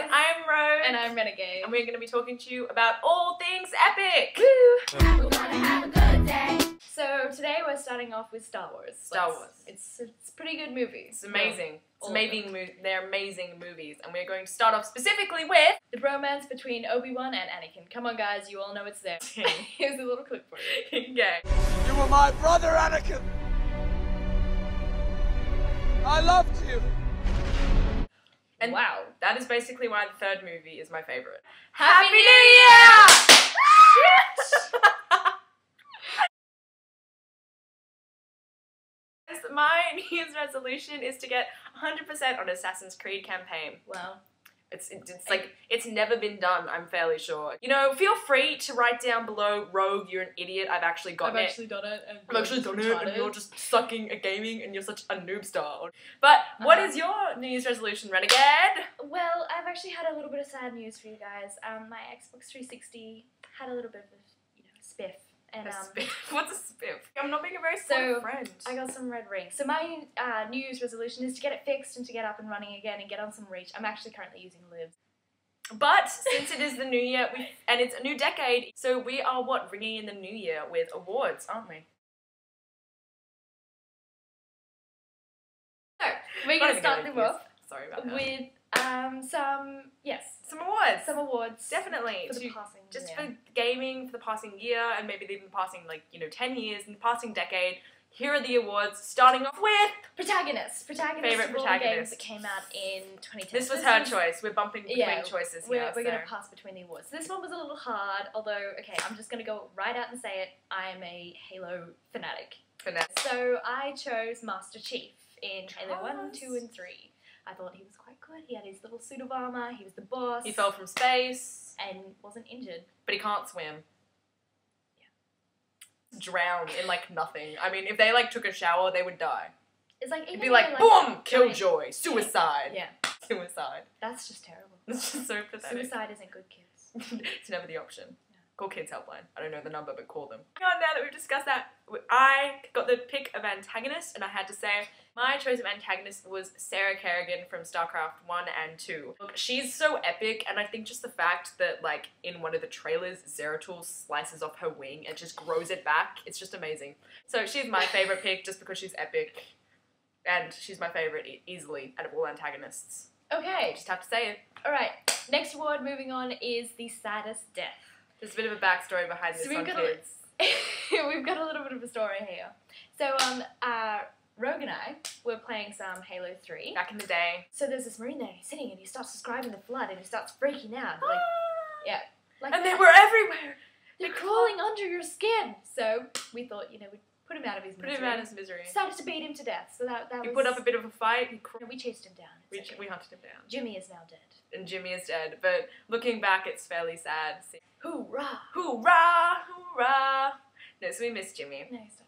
guys. I'm Rose. And I'm Renegade. And we're going to be talking to you about all things epic. Woo! We're gonna have a good day. So today we're starting off with Star Wars. It's a pretty good movie. It's amazing. They're amazing movies. And we're going to start off specifically with the bromance between Obi-Wan and Anakin. Come on guys, you all know it's there. Here's a little clip for you. Okay. You were my brother, Anakin. I loved you. And wow, that is basically why the third movie is my favorite. Happy New Year! My New Year's resolution is to get 100% on Assassin's Creed campaign. Wow. It's like, it's never been done, I'm fairly sure. You know, feel free to write down below, Rogue, you're an idiot, I've actually done it. And I've actually done it, and you're just sucking at gaming, and you're such a noob star. But what is your New Year's resolution, Renegade? Well, I've actually had a little bit of sad news for you guys. My Xbox 360 had a little bit of, you know, spiff. And, what's a spiff? I'm not being a very smart friend. I got some red rings. So my New Year's resolution is to get it fixed and to get up and running again and get on some reach. I'm actually currently using Libs. But since it is the new year and it's a new decade, so we are what? Ringing in the new year with awards, aren't we? So we're going to start them off with some awards. Some awards. Definitely. For the passing year. Just for gaming, for the passing year, and maybe even the passing, like, you know, 10 years, in the passing decade. Here are the awards, starting off with... Protagonists. Favorite protagonist. Games that came out in 2010. This was her choice. We're bumping between choices here. We're going to pass between the awards. This one was a little hard, although, okay, I'm just going to go right out and say it. I am a Halo fanatic. So I chose Master Chief in Halo 1, 2, and 3. I thought he was quite good. He had his little suit of armor. He was the boss. He fell from space. And wasn't injured. But he can't swim. Yeah. Drown in, like, nothing. I mean, if they, like, took a shower, they would die. It's like... It'd be like, boom! Killjoy! Suicide! Yeah. Suicide. That's just terrible. That's just so pathetic. Suicide isn't good, kids. It's never the option. No. Call Kids Helpline. I don't know the number, but call them. Hang on, now that we've discussed that, I got the pick of antagonist, and I had to say... My choice of antagonist was Sarah Kerrigan from Starcraft 1 and 2. Look, she's so epic, and I think just the fact that, like, in one of the trailers, Zeratul slices off her wing and just grows it back, it's just amazing. So she's my favourite pick just because she's epic, and she's my favourite easily out of all antagonists. Okay. I just have to say it. Alright, next award moving on is the saddest death. There's a bit of a backstory behind this on Kids. We've got a little bit of a story here. So, Rogue and I were playing some Halo 3. Back in the day. So there's this Marine there, he's sitting, and he starts describing the flood, and he starts freaking out. Like, yeah. Like and that. They were everywhere! They're crawling under your skin! So we thought, you know, we'd put him out of his misery. Started to beat him to death. So that was... We put up a bit of a fight. We chased him down. We hunted him down. Jimmy is now dead. And Jimmy is dead. But looking back, it's fairly sad. Hoorah! Hoorah! Hoorah! No, so we missed Jimmy. No, he's not.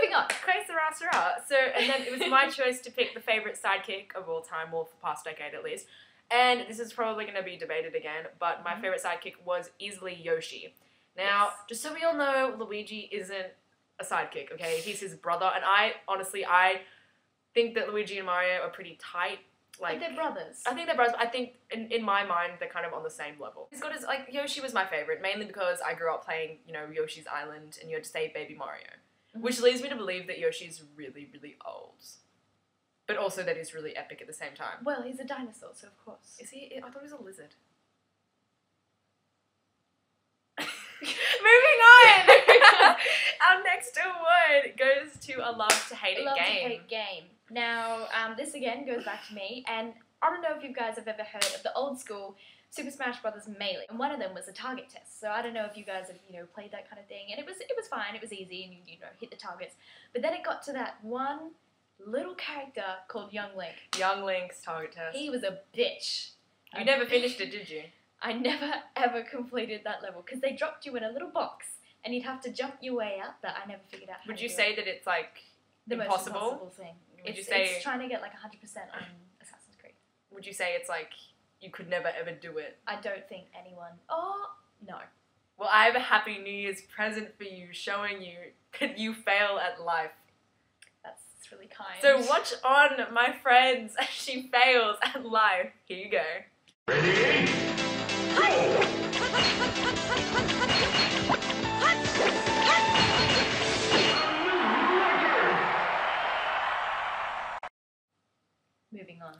Moving on. Okay, Sarah, Sarah. So, and then it was my choice to pick the favourite sidekick of all time, or for the past decade at least. And this is probably going to be debated again, but my favourite sidekick was easily Yoshi. Now, just so we all know, Luigi isn't a sidekick, okay? He's his brother, and I honestly think that Luigi and Mario are pretty tight. Like they're brothers. I think they're brothers, but I think, in my mind, they're kind of on the same level. He's got his, like, Yoshi was my favourite, mainly because I grew up playing, you know, Yoshi's Island, and you had to save baby Mario. Which leads me to believe that Yoshi's really, really old. But also that he's really epic at the same time. Well, he's a dinosaur, so of course. Is he? I thought he was a lizard. Moving on! Our next award goes to a love to hate game. Now, this again goes back to me, and I don't know if you guys have ever heard of the old school Super Smash Brothers Melee, and one of them was a target test. So I don't know if you guys have, you know, played that kind of thing, and it was fine, it was easy, and you know, hit the targets. But then it got to that one little character called Young Link. Young Link's target test. He was a bitch. You never finished it, did you? I never ever completed that level because they dropped you in a little box, and you'd have to jump your way out. That I never figured out. Would you say that it's like the impossible? Most impossible thing? Would you say it's trying to get like 100% on Assassin's Creed? Would you say it's like? You could never ever do it. I don't think anyone... Oh, no. Well, I have a happy New Year's present for you, showing you that you fail at life. That's really kind. So watch on, my friends, as she fails at life. Here you go. Ready? Go! Moving on.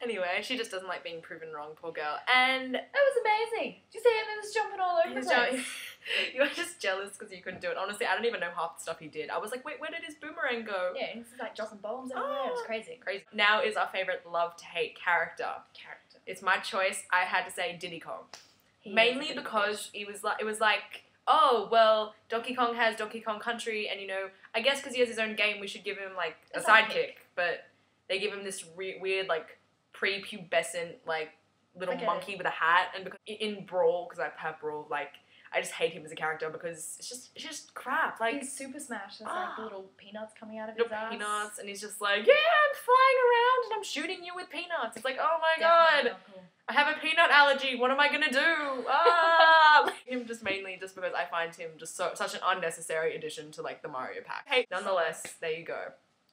Anyway, she just doesn't like being proven wrong, poor girl. And it was amazing. Did you see him? He was jumping all over the place. You were just jealous because you couldn't do it. Honestly, I don't even know half the stuff he did. I was like, wait, where did his boomerang go? Yeah, he's like dropping bombs everywhere. Oh, it was crazy. Crazy. Now is our favourite love-to-hate character. Character. It's my choice. I had to say Diddy Kong. Mainly because he was like, it was like, oh, well, Donkey Kong has Donkey Kong Country, and you know, I guess because he has his own game, we should give him like a sidekick. But they give him this weird, like, prepubescent, like, little monkey with a hat. And because in Brawl, because I have Brawl, like, I just hate him as a character because it's just crap. Like, he's Super Smash. There's like little peanuts coming out of his ass. Peanuts, and he's just like, yeah, I'm flying around and I'm shooting you with peanuts. It's like, oh my god, cool. I have a peanut allergy. What am I gonna do? Ah, him just mainly just because I find him just such an unnecessary addition to like the Mario pack. Hey, nonetheless, there you go.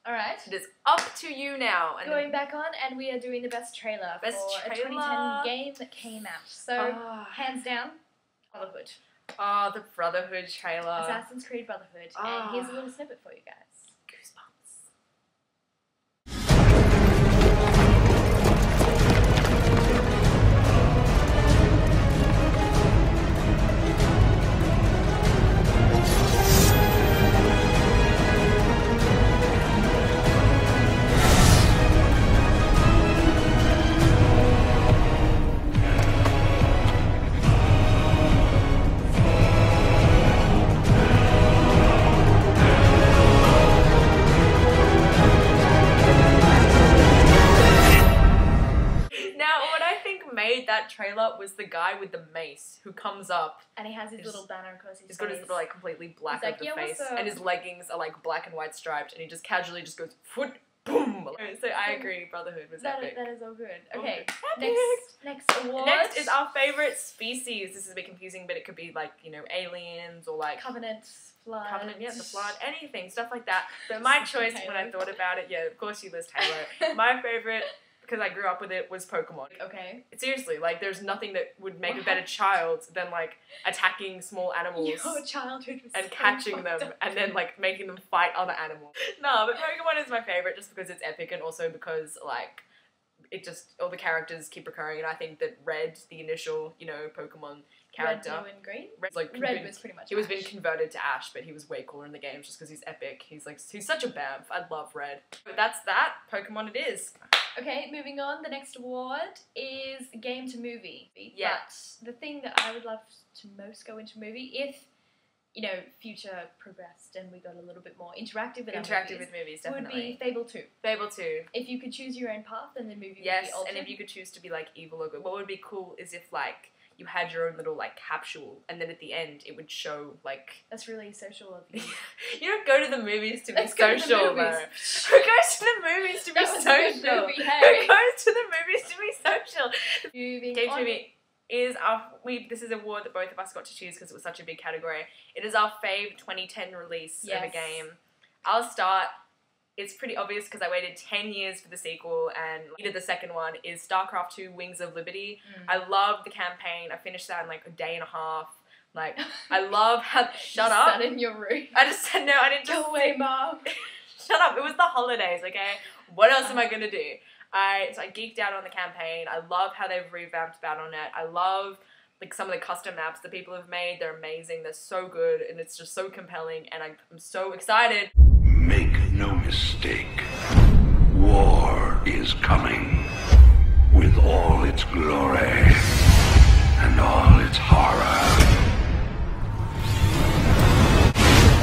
All right, it is up to you now. And going back on, and we are doing the best trailer for a 2010 game that came out. So hands down, Brotherhood. Oh, the Brotherhood trailer. Assassin's Creed Brotherhood. Oh. And here's a little snippet for you guys. Trailer was the guy with the mace who comes up and he has his little banner across his face. He's got his little like completely black like, face and his leggings are like black and white striped and he just casually just goes foot boom. So I agree, Brotherhood was epic. That is all good. Okay, next award. Next is our favorite species. This is a bit confusing, but it could be like, you know, aliens or like Covenant, Flood. Covenant, yeah, the Flood, anything, stuff like that. But my choice when I thought about it, yeah, of course you list Halo. My favorite, because I grew up with it, was Pokemon. Okay. Seriously, like, there's nothing that would make a better child than, like, attacking small animals. Your childhood was and so catching them up. And then, like, making them fight other animals. No, but Pokemon is my favourite just because it's epic and also because, like, it just, all the characters keep recurring. And I think that Red, the initial, you know, Pokemon character. Red, blue and green? Red was pretty much He was being converted to Ash, but he was way cooler in the game just because he's epic. He's, like, he's such a BAMF. I love Red. But that's that. Pokemon it is. Okay, moving on, the next award is game to movie. Yeah. But the thing that I would love to most go into movie, if, you know, future progressed and we got a little bit more interactive with movies, definitely. Would be Fable 2. Fable 2. If you could choose your own path, then the movie would be altered. And if you could choose to be, like, evil or good. What would be cool is if, like, you had your own little, like, capsule, and then at the end, it would show, like... That's really social of you. You don't go to the movies to be social, though. Who goes to the movies to be social? Who goes to the movies to be social? Game to movie is our... This is an award that both of us got to choose because it was such a big category. It is our fave 2010 release of a game. I'll start... It's pretty obvious because I waited 10 years for the sequel and either the second one is Starcraft 2 Wings of Liberty. I loved the campaign. I finished that in like a day and a half. Like, I love how... Shut up. Sat in your room. I just said, no, I didn't just... Go away, Mom. Shut up. It was the holidays, okay? What else am I going to do? So I geeked out on the campaign. I love how they've revamped Battle.net. I love... Like, some of the custom maps that people have made. They're amazing. They're so good. And it's just so compelling. And I'm so excited. Make no mistake. War is coming. With all its glory. And all its horror.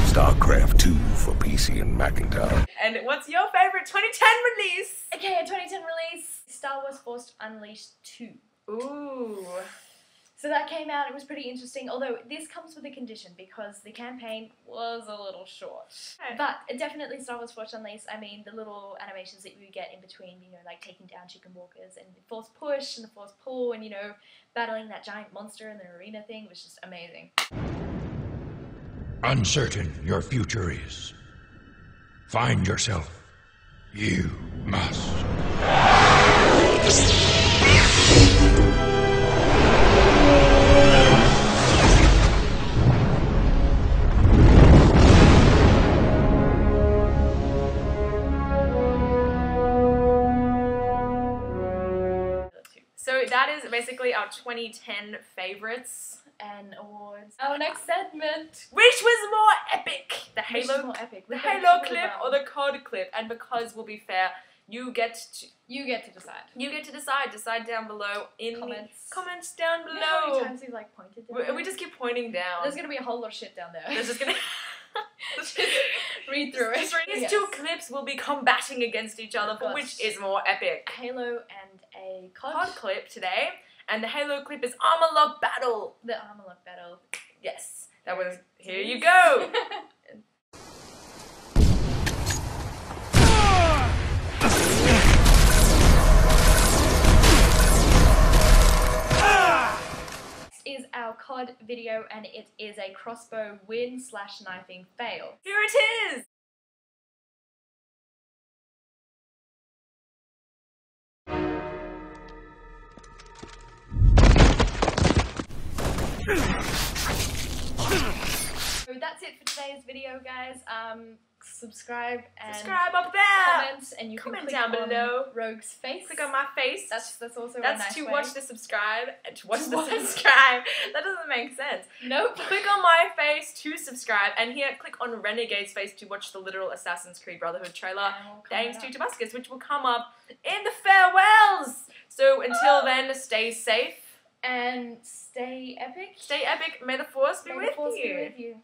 StarCraft 2 for PC and Macintosh. And what's your favorite 2010 release? Okay, a 2010 release. Star Wars: Force Unleashed 2. Ooh... So that came out, it was pretty interesting, although this comes with a condition because the campaign was a little short. Okay. But definitely Star Wars Force Unleashed, I mean, the little animations that you get in between, you know, like taking down chicken walkers and the force push and the force pull and, you know, battling that giant monster in the arena thing was just amazing. Uncertain your future is. Find yourself. You must. So that is basically our 2010 favorites and awards. Our next segment, which was more epic, the Halo clip or the COD clip. And because we'll be fair, you get to decide. You get to decide. Decide down below in comments. Comments down below. You know how many times you like pointed down? We just keep pointing down. There's gonna be a whole lot of shit down there. There's just gonna just read through it. These two clips will be combating against each other for which is more epic. A Halo and a COD clip today, and the Halo clip is Armor Lock Battle. The Armor Lock Battle. Yes, that was. Here you go. Is our COD video, and it is a crossbow win / knifing fail. Here it is! So that's it for today's video, guys. Subscribe up there. Comment, and you can click down below. Rogue's face. Click on my face. That's also a nice way. That's to watch the subscribe and to watch the subscribe. That doesn't make sense. Nope. Click on my face to subscribe, and here click on Renegade's face to watch the literal Assassin's Creed Brotherhood trailer. Thanks to Tobuscus, which will come up in the farewells. So until then, stay safe and stay epic. Stay epic. May the force be with you.